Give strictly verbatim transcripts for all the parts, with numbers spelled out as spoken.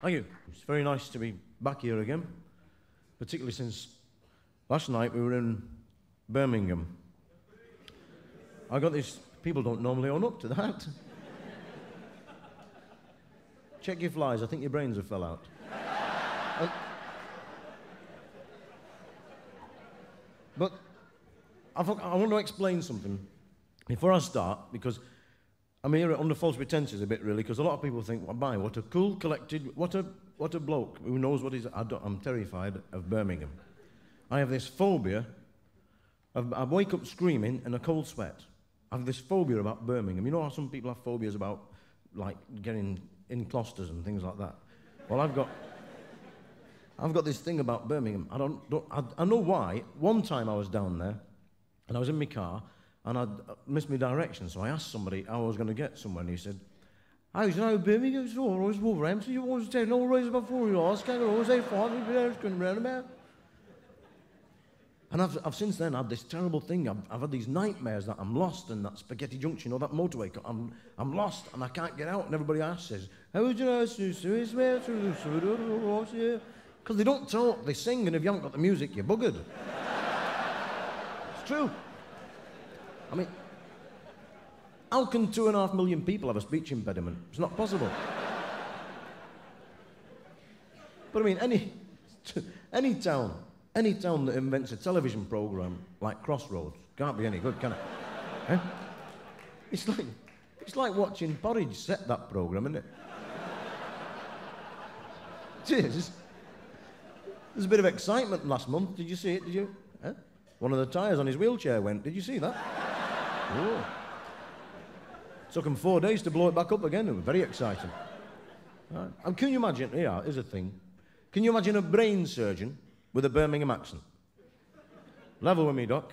Thank you. It's very nice to be back here again, particularly since last night we were in Birmingham. I got this, people don't normally own up to that. Check your flies, I think your brains have fell out. uh, but I, I want to explain something before I start, because I'm here under false pretenses a bit, really, because a lot of people think, well, my, what a cool, collected, what a, what a bloke who knows what he's... I don't, I'm terrified of Birmingham. I have this phobia of... I wake up screaming in a cold sweat. I have this phobia about Birmingham. You know how some people have phobias about, like, getting in clusters and things like that? Well, I've got... I've got this thing about Birmingham. I don't... don't I, I know why. One time I was down there, and I was in my car, and I missed my direction, so I asked somebody how I was going to get somewhere, and he said, I was in Birmingham, it's always Wolverhampton, you always take no raise before you ask, I always say, Father, you're going round about. And I've, I've since then had this terrible thing. I've, I've had these nightmares that I'm lost in that Spaghetti Junction or that motorway. I'm, I'm lost and I can't get out, and everybody asks, says, how would you know it's new? Because they don't talk, they sing, and if you haven't got the music, you're buggered. It's true. I mean, how can two and a half million people have a speech impediment? It's not possible. But I mean, any, any town, any town that invents a television programme like Crossroads can't be any good, can it? eh? It's like, it's like watching Porridge set that programme, isn't it? It is. There's a bit of excitement last month. Did you see it? Did you? Eh? One of the tyres on his wheelchair went. Did you see that? Ooh. Took him four days to blow it back up again. It was very exciting. Right. And can you imagine? Yeah, here's a thing. Can you imagine a brain surgeon with a Birmingham accent? Level with me, Doc.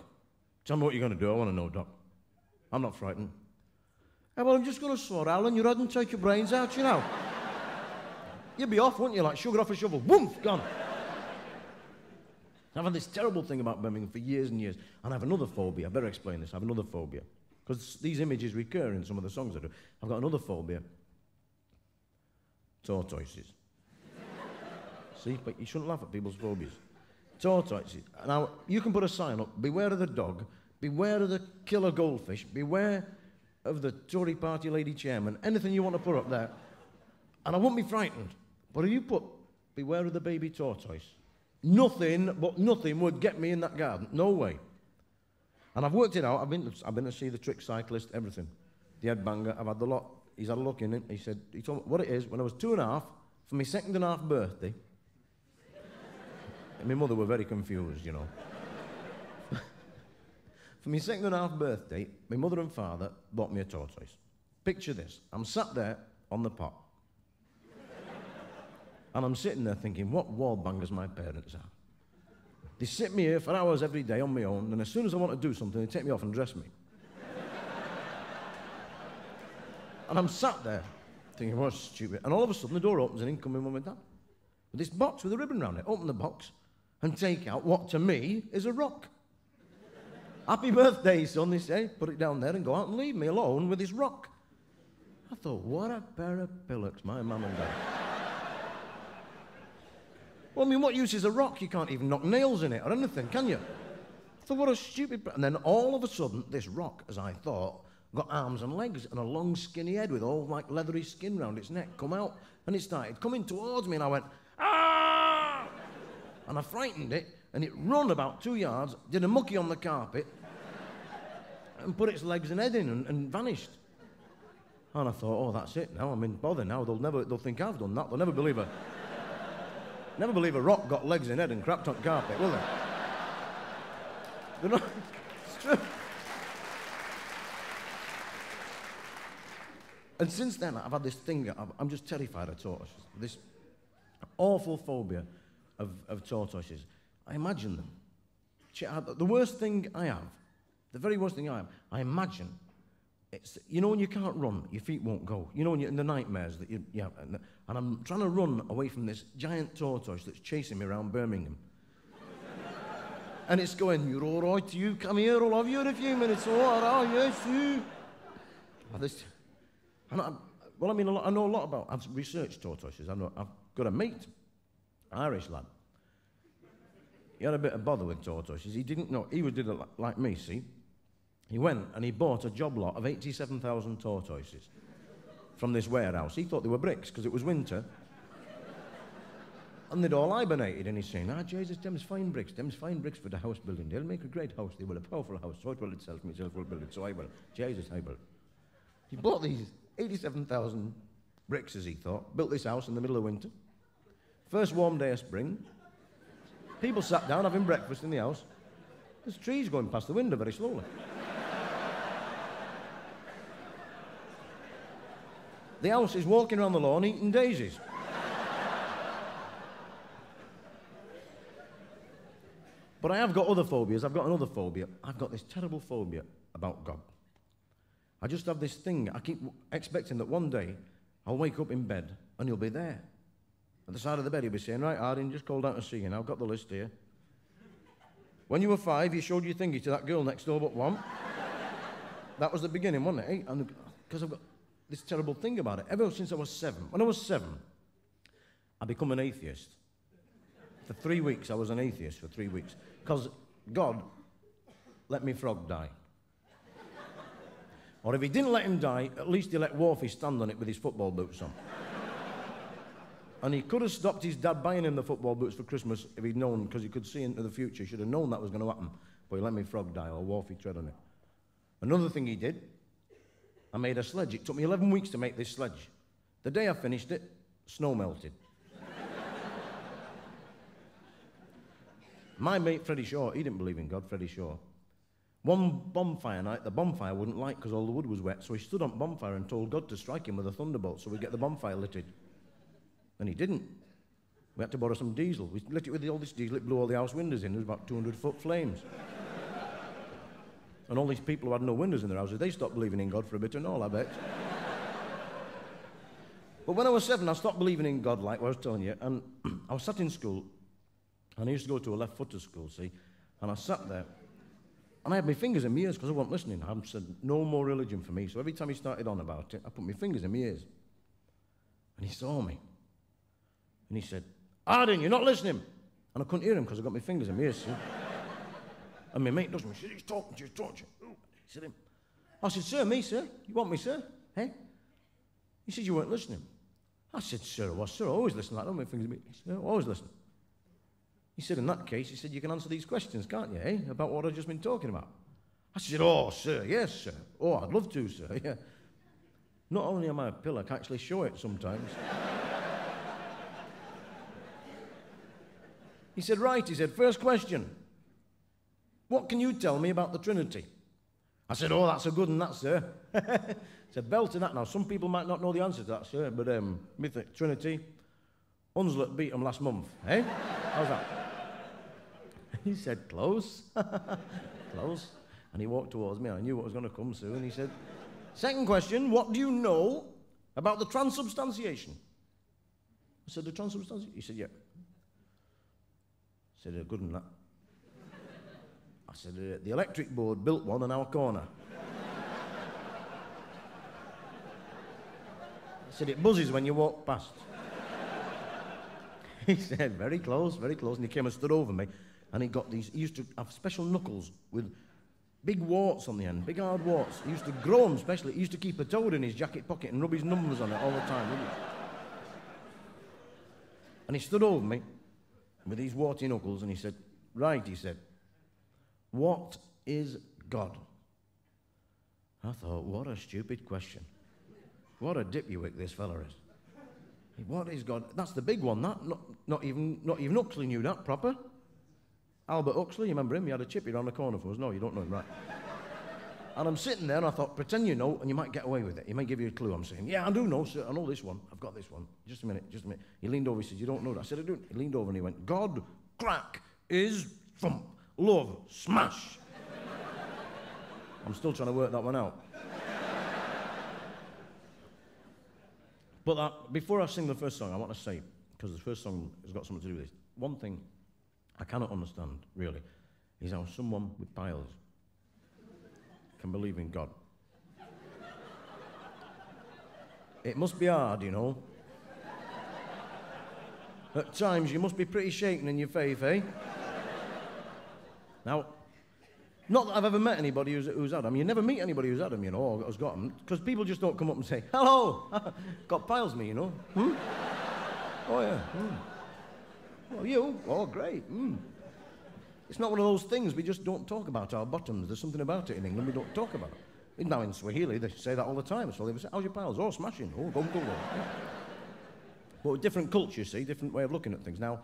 Tell me what you're going to do. I want to know, Doc. I'm not frightened. Hey, well, I'm just going to swear, Alan, you're hadn't take your brains out, you know. You'd be off, wouldn't you? Like sugar off a shovel. Woof, gone. I've had this terrible thing about Birmingham for years and years, and I have another phobia. I better explain this. I have another phobia, because these images recur in some of the songs I do. I've got another phobia. Tortoises. See, but you shouldn't laugh at people's phobias. Tortoises. Now, you can put a sign up, beware of the dog, beware of the killer goldfish, beware of the Tory party lady chairman, anything you want to put up there, and I won't be frightened. But if you put, beware of the baby tortoise, nothing, but nothing would get me in that garden. No way. And I've worked it out. I've been, I've been to see the trick cyclist, everything. The headbanger, I've had the lot. He's had a look in it. He said, he told me what it is. When I was two and a half, for my second and a half birthday, and my mother were very confused, you know. For my second and a half birthday, my mother and father bought me a tortoise. Picture this. I'm sat there on the pot. And I'm sitting there thinking, what wall bangers my parents are. They sit me here for hours every day on my own, and as soon as I want to do something, they take me off and dress me. And I'm sat there thinking, what stupid. And all of a sudden, the door opens, and in come my mum and dad. With this box with a ribbon around it. Open the box and take out what, to me, is a rock. Happy birthday, son, they say. Put it down there and go out and leave me alone with this rock. I thought, what a pair of pillocks, my mum and dad. Well, I mean, what use is a rock? You can't even knock nails in it or anything, can you? I thought, what a stupid... And then all of a sudden, this rock, as I thought, got arms and legs and a long, skinny head with all, like, leathery skin round its neck come out, and it started coming towards me, and I went, ah! And I frightened it, and it run about two yards, did a mucky on the carpet, and put its legs and head in and, and vanished. And I thought, oh, that's it now. I'm in bother now. They'll never... They'll think I've done that. They'll never believe it. Never believe a rock got legs and head and crapped on carpet, will they? They're not... It's true. And since then, I've had this thing... I'm just terrified of tortoises. This awful phobia of, of tortoises. I imagine them. The worst thing I have, the very worst thing I have, I imagine... It's, you know when you can't run, your feet won't go. You know when you're in the nightmares that you, you have. And, and I'm trying to run away from this giant tortoise that's chasing me around Birmingham. And it's going, you're all right, you come here, all of you in a few minutes. All right, yes, you. Well, this, and I, well I mean, a lot, I know a lot about, I've researched tortoises. I know, I've got a mate, Irish lad. He had a bit of bother with tortoises. He didn't know, he was did it like me, see? He went and he bought a job lot of eighty-seven thousand tortoises from this warehouse. He thought they were bricks because it was winter. And they'd all hibernated, and he's saying, ah, Jesus, them's fine bricks, them's fine bricks for the house building. They'll make a great house, they will, a powerful house, so it will itself, myself will build it, so I will. Jesus, I will. He bought these eighty-seven thousand bricks, as he thought, built this house in the middle of winter. First warm day of spring, people sat down having breakfast in the house. There's trees going past the window very slowly. The house is walking around the lawn eating daisies. But I have got other phobias. I've got another phobia. I've got this terrible phobia about God. I just have this thing. I keep expecting that one day I'll wake up in bed and he'll be there. At the side of the bed, he'll be saying, right, Arden, just called out to see you. Now, I've got the list here. When you were five, you showed your thingy to that girl next door but one. That was the beginning, wasn't it? Because I've got this terrible thing about it. Ever since I was seven. When I was seven, I become an atheist. For three weeks, I was an atheist for three weeks. Because God let me frog die. Or if he didn't let him die, at least he let Wharfie stand on it with his football boots on. And he could have stopped his dad buying him the football boots for Christmas if he'd known, because he could see into the future. He should have known that was going to happen. But he let me frog die, or Wharfie tread on it. Another thing he did, I made a sledge. It took me eleven weeks to make this sledge. The day I finished it, snow melted. My mate, Freddie Shaw, he didn't believe in God, Freddie Shaw. One bonfire night, the bonfire wouldn't light because all the wood was wet, so he stood on bonfire and told God to strike him with a thunderbolt so we'd get the bonfire litted. And he didn't. We had to borrow some diesel. We lit it with all this diesel, it blew all the house windows in. There was about two hundred foot flames. And all these people who had no windows in their houses, they stopped believing in God for a bit and all, I bet. But when I was seven, I stopped believing in God, like I was telling you, and I was sat in school. And I used to go to a left-footer school, see? And I sat there, and I had my fingers in my ears because I wasn't listening. I said, no more religion for me. So every time he started on about it, I put my fingers in my ears. And he saw me. And he said, Arden, you're not listening. And I couldn't hear him because I got my fingers in my ears, see? And my mate doesn't. He said, he's talking to you, he's talking to you. He said him. I said, sir, me, sir? You want me, sir? Hey? He said, you weren't listening. I said, sir, I was, sir, I always listen. I don't have my fingers in my ears. Sir, I always listen. He said, in that case, he said, you can answer these questions, can't you, eh? About what I've just been talking about. I said, oh, sir, yes, sir. Oh, I'd love to, sir, yeah. Not only am I a pill, I can actually show it sometimes. He said, right, he said, first question. What can you tell me about the Trinity? I said, oh, that's a good one, that, sir. It's a belt in that now. Some people might not know the answer to that, sir, but um, mythic Trinity, Hunslet beat them last month, eh? How's that? He said, close, close. And he walked towards me. I knew what was going to come soon. He said, second question, what do you know about the transubstantiation? I said, the transubstantiation? He said, yeah. I said, good and that. I said, the electric board built one in our corner. I said, it buzzes when you walk past. He said, very close, very close. And he came and stood over me. And he got these, he used to have special knuckles with big warts on the end, big hard warts. He used to grow them specially. He used to keep a toad in his jacket pocket and rub his numbers on it all the time, wouldn't he? And he stood over me with these warty knuckles and he said, right, he said, what is God? I thought, what a stupid question. What a dipywick this fella is. What is God? That's the big one, that. Not, not, even, not even Huxley knew that proper. Albert Huxley, you remember him? He had a chippy around the corner for us. No, you don't know him, right? And I'm sitting there and I thought, pretend you know and you might get away with it. He might give you a clue. I'm saying, yeah, I do know, sir. I know this one. I've got this one. Just a minute, just a minute. He leaned over, he said, you don't know that. I said, I do. He leaned over and he went, God, crack, is, thump, love, smash. I'm still trying to work that one out. But uh, before I sing the first song, I want to say, because the first song has got something to do with this, one thing I cannot understand, really, is how someone with piles can believe in God. It must be hard, you know. At times, you must be pretty shaken in your faith, eh? Now, not that I've ever met anybody who's, who's had them. You never meet anybody who's had them, you know, or has got them, because people just don't come up and say, hello, got piles me, you know. Hmm? Oh, yeah. Hmm. Well, you? Oh, great. Hmm. It's not one of those things we just don't talk about, our bottoms. There's something about it in England we don't talk about. Now, in Swahili, they say that all the time. So they would say, how's your pals? Oh, smashing. Oh, don't go there. Yeah. Well, different culture, see, different way of looking at things. Now,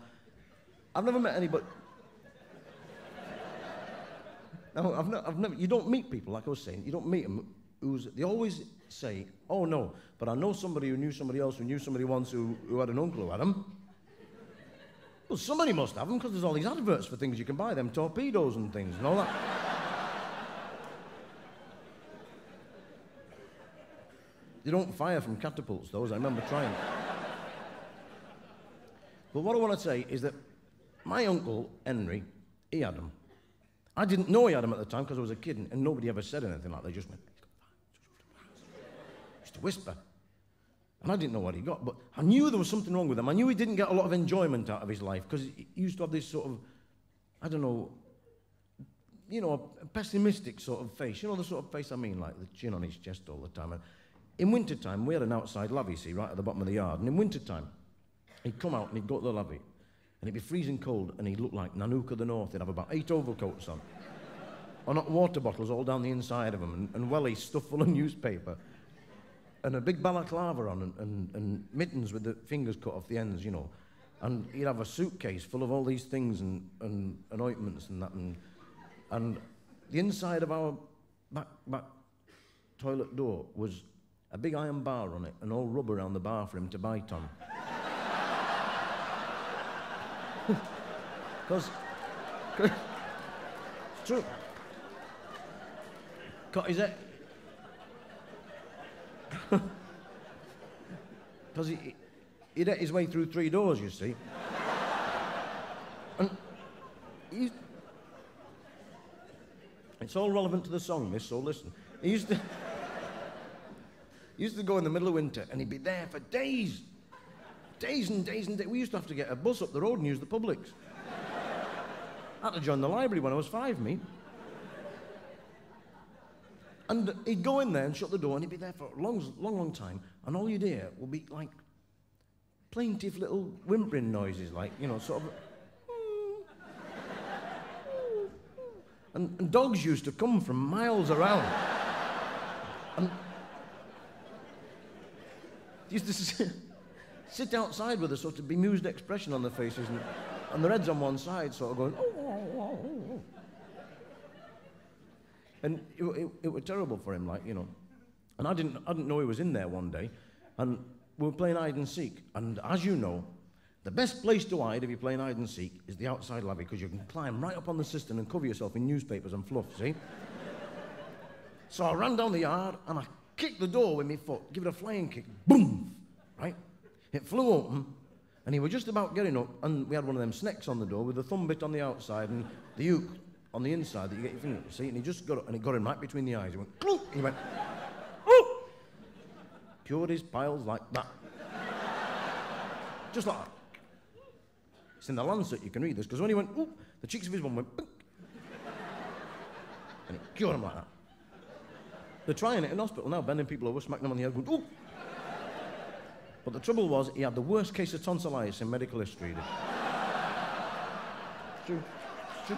I've never met anybody... No, I've, not, I've never... You don't meet people, like I was saying. You don't meet them who's... They always say, oh, no, but I know somebody who knew somebody else who knew somebody once who, who had an uncle who had them. Well, somebody must have them, because there's all these adverts for things you can buy, them torpedoes and things and all that. They don't fire from catapults, those. I remember trying. But what I want to say is that my uncle, Henry, he had them. I didn't know he had them at the time, because I was a kid, and nobody ever said anything like that. They just went, just a whisper. And I didn't know what he got, but I knew there was something wrong with him. I knew he didn't get a lot of enjoyment out of his life, because he used to have this sort of, I don't know, you know, a pessimistic sort of face. You know the sort of face I mean, like the chin on his chest all the time. And in wintertime, we had an outside levee, see, right at the bottom of the yard. And in wintertime, he'd come out and he'd go to the levee, and it'd be freezing cold, and he'd look like Nanook of the North. He'd have about eight overcoats on, or not water bottles all down the inside of him, and, and wellies stuffed full of newspaper, and a big balaclava on, and, and, and mittens with the fingers cut off the ends, you know. And he'd have a suitcase full of all these things and, and, and ointments and that. And, and the inside of our back, back toilet door was a big iron bar on it, and all rubber around the bar for him to bite on. Because... it's true. Cut his head. Because he, he'd ate his way through three doors, you see. And he, it's all relevant to the song, miss, so listen. He used to... he used to go in the middle of winter, and he'd be there for days. Days and days and days. We used to have to get a bus up the road and use the Publix. I had to join the library when I was five, me. And he'd go in there and shut the door, and he'd be there for a long, long, long time, and all you'd hear would be, like, plaintive little whimpering noises, like, you know, sort of... and, and dogs used to come from miles around. And used to sit, sit outside with a sort of bemused expression on their faces, and, and their heads on one side, sort of going... oh, oh, oh, oh. And it, it, it was terrible for him, like, you know. And I didn't, I didn't know he was in there one day. And we were playing hide and seek. And as you know, the best place to hide if you're playing hide and seek is the outside lobby, because you can climb right up on the cistern and cover yourself in newspapers and fluff, see? So I ran down the yard and I kicked the door with my foot, give it a flying kick, boom, right? It flew open, and he was just about getting up, and we had one of them snakes on the door with the thumb bit on the outside and the uke on the inside that you get your finger, see? And he just got up, and it got him right between the eyes. He went, cloop! And he went, oh! Cured his piles like that. Just like that. It's in the Lancet, you can read this, because when he went, oh, the cheeks of his one went, pink. And it cured him like that. They're trying it in hospital now, bending people over, smacking them on the head, going, oh! But the trouble was, he had the worst case of tonsillitis in medical history. True. True.